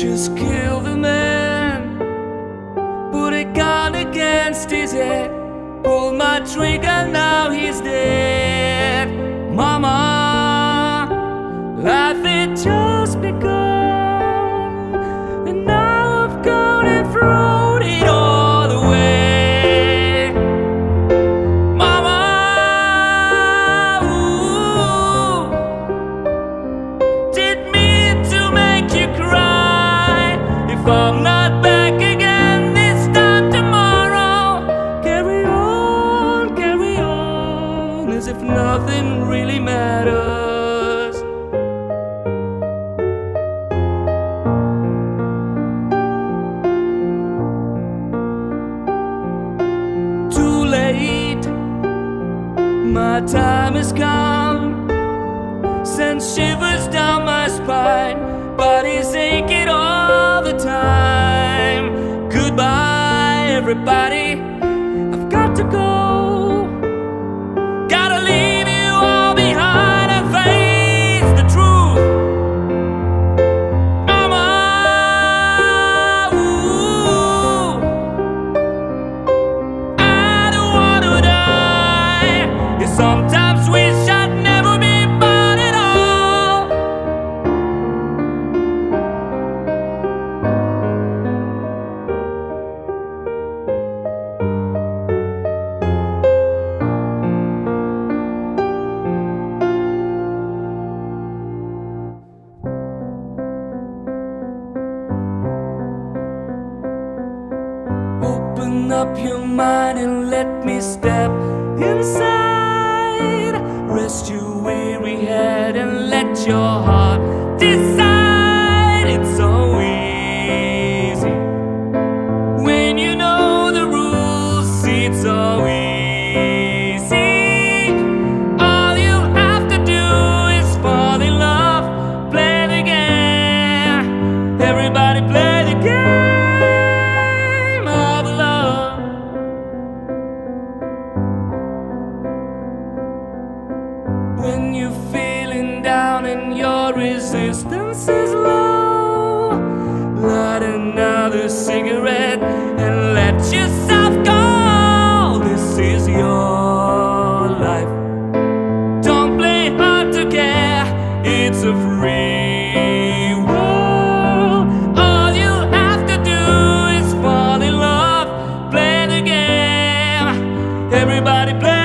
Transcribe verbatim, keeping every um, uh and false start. just kill the man, put a gun against his head, pull my trigger, now he's dead. Mama, life had just begun, and now I've gone and thrown it all away. Mama, ooh, did me to make you cry. If I'm not back again this time tomorrow, carry on, carry on, as if nothing really matters. My time has come, sends shivers down my spine, body's aching all the time. Goodbye, everybody, I've got to go, gotta leave you all behind and face the truth. Mama, ooh, I don't want to die. Sometimes wish I'd never be born at all. Open up your mind and let me step inside. Rest your weary head and let your heart decide. It's so easy when you know the rules. It's so easy. All you have to do is fall in love. Play the game. Everybody play the game of love. When you're feeling down and your resistance is low, light another cigarette and let yourself go. This is your life. Don't play hard to care. It's a free world. All you have to do is fall in love. Play the game. Everybody play.